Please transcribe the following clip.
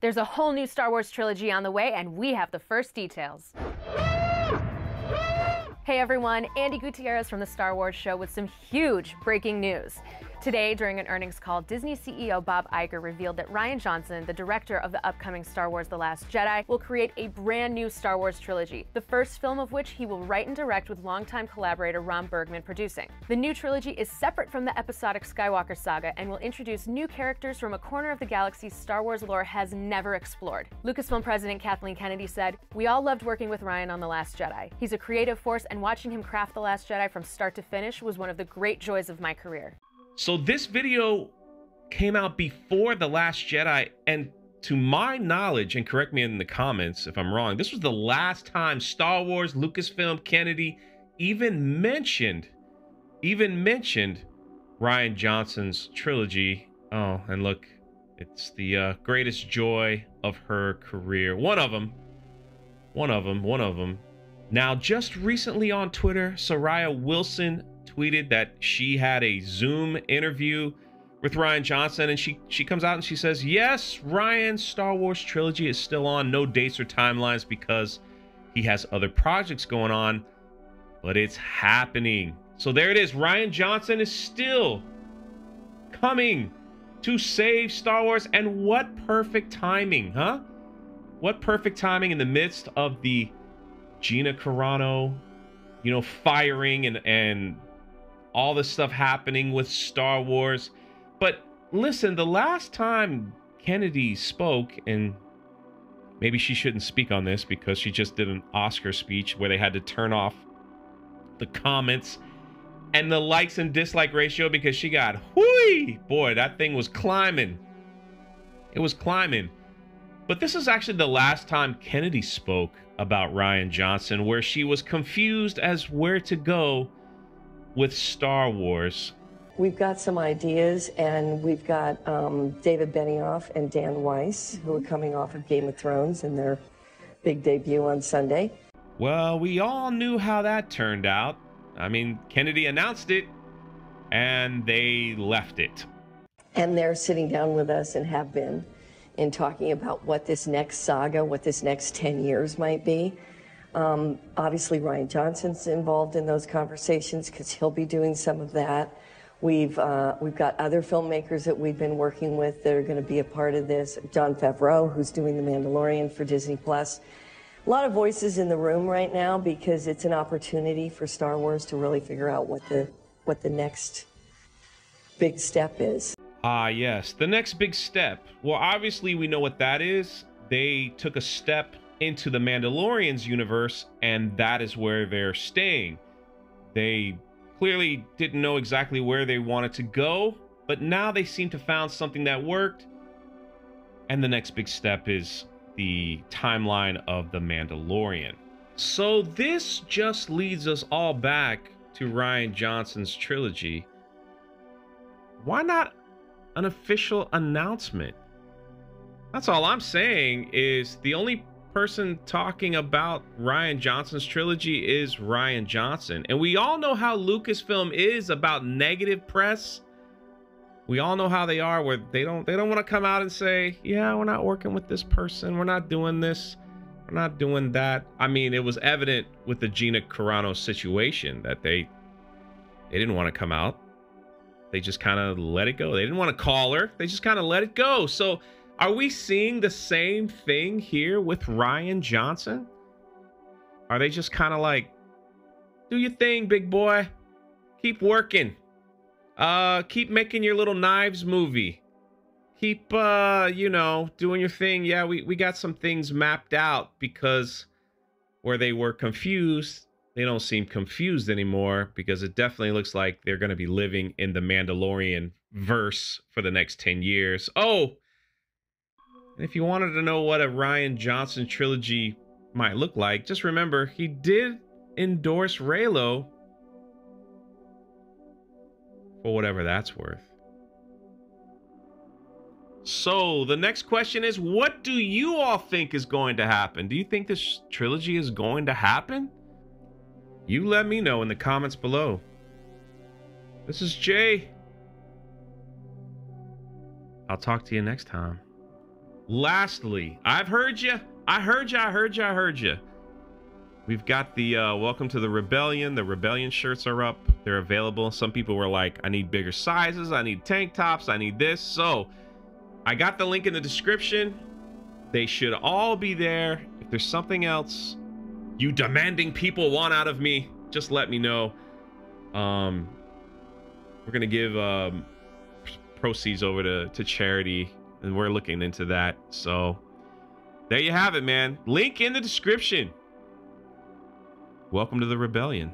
There's a whole new Star Wars trilogy on the way, and we have the first details. Hey everyone, Andy Gutierrez from The Star Wars Show with some huge breaking news. Today, during an earnings call, Disney CEO Bob Iger revealed that Rian Johnson, the director of the upcoming Star Wars The Last Jedi, will create a brand new Star Wars trilogy, the first film of which he will write and direct with longtime collaborator Ron Bergman producing. The new trilogy is separate from the episodic Skywalker saga and will introduce new characters from a corner of the galaxy Star Wars lore has never explored. Lucasfilm president Kathleen Kennedy said, "We all loved working with Rian on The Last Jedi. He's a creative force, and watching him craft The Last Jedi from start to finish was one of the great joys of my career." So this video came out before The Last Jedi, and to my knowledge, and correct me in the comments if I'm wrong, this was the last time Star Wars, Lucasfilm, Kennedy even mentioned Rian Johnson's trilogy. Oh, and look, it's the greatest joy of her career. One of them. Now, just recently on Twitter, Soraya Wilson tweeted that she had a Zoom interview with Rian Johnson, and she comes out and she says, "Yes, Rian's Star Wars trilogy is still on. No dates or timelines because he has other projects going on, but it's happening." So there it is. Rian Johnson is still coming to save Star Wars, and what perfect timing, huh? What perfect timing in the midst of the Gina Carano, you know, firing and all this stuff happening with Star Wars. But listen, the last time Kennedy spoke, and maybe she shouldn't speak on this because she just did an Oscar speech where they had to turn off the comments and the likes and dislike ratio because she got, whoo, boy, that thing was climbing. It was climbing. But this is actually the last time Kennedy spoke about Rian Johnson, where she was confused as where to go with Star Wars. We've got some ideas, and we've got David Benioff and Dan Weiss, who are coming off of Game of Thrones and their big debut on Sunday. Well, we all knew how that turned out. I mean, Kennedy announced it, and they left it. And they're sitting down with us and have been, in talking about what this next saga, what this next 10 years might be. Obviously, Rian Johnson's involved in those conversations because he'll be doing some of that. We've got other filmmakers that we've been working with that are going to be a part of this. John Favreau, who's doing The Mandalorian for Disney Plus. A lot of voices in the room right now because it's an opportunity for Star Wars to really figure out what the next big step is. Ah, yes, the next big step. Well, obviously we know what that is. They took a step into the Mandalorian's universe, and that is where they're staying. They clearly didn't know exactly where they wanted to go, but now they seem to found something that worked. And the next big step is the timeline of the Mandalorian. So this just leads us all back to Rian Johnson's trilogy. Why not an official announcement? That's all I'm saying, is the only person talking about Rian Johnson's trilogy is Rian Johnson. And we all know how Lucasfilm is about negative press. We all know how they are, where they don't want to come out and say, yeah, we're not working with this person. We're not doing this. We're not doing that. I mean, it was evident with the Gina Carano situation that they didn't want to come out. They just kind of let it go. They didn't want to call her. They just kind of let it go. So are we seeing the same thing here with Rian Johnson? Are they just kind of like, do your thing, big boy. Keep working. Keep making your little Knives movie. Keep, you know, doing your thing. Yeah, we got some things mapped out, because where they were confused, they don't seem confused anymore, because it definitely looks like they're going to be living in the Mandalorian verse for the next 10 years. Oh, and if you wanted to know what a Rian Johnson trilogy might look like, just remember he did endorse Reylo for whatever that's worth. So the next question is, what do you all think is going to happen? Do you think this trilogy is going to happen? You let me know in the comments below. This is Jay. I'll talk to you next time. Lastly, I've heard you. I heard you. I heard you. I heard you. We've got the Welcome to the Rebellion. The Rebellion shirts are up. They're available. Some people were like, I need bigger sizes. I need tank tops. I need this. So I got the link in the description. They should all be there. If there's something else you demanding people want out of me, just let me know. We're going to give proceeds over to charity, and we're looking into that. So there you have it, man. Link in the description. Welcome to the Rebellion.